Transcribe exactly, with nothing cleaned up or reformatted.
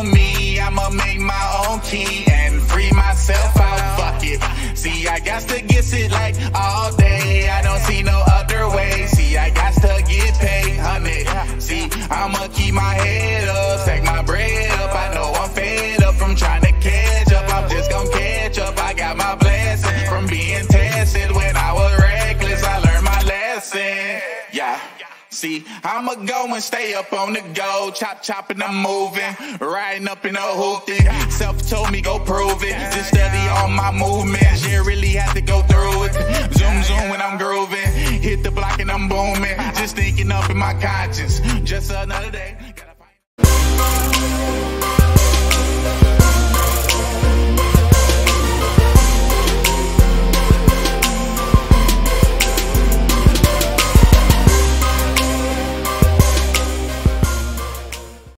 on me, I'ma make my own key and free myself out, fuck it. See, I got to get it like all day, I don't see no other way. See, I got to get paid, honey. See, I'ma keep my head up, stack my bread up. I know I'm fed up from trying to catch up, I'm just gonna catch up. I got my blessing from being tested when I was reckless, I learned my lesson, yeah. See, I'ma go and stay up on the go, chop chop and I'm moving, riding up in a hoopty. Self told me go prove it, just study all my movements, yeah, really have to go through it. Zoom zoom when I'm grooving, hit the block and I'm booming, just thinking up in my conscience, just another day.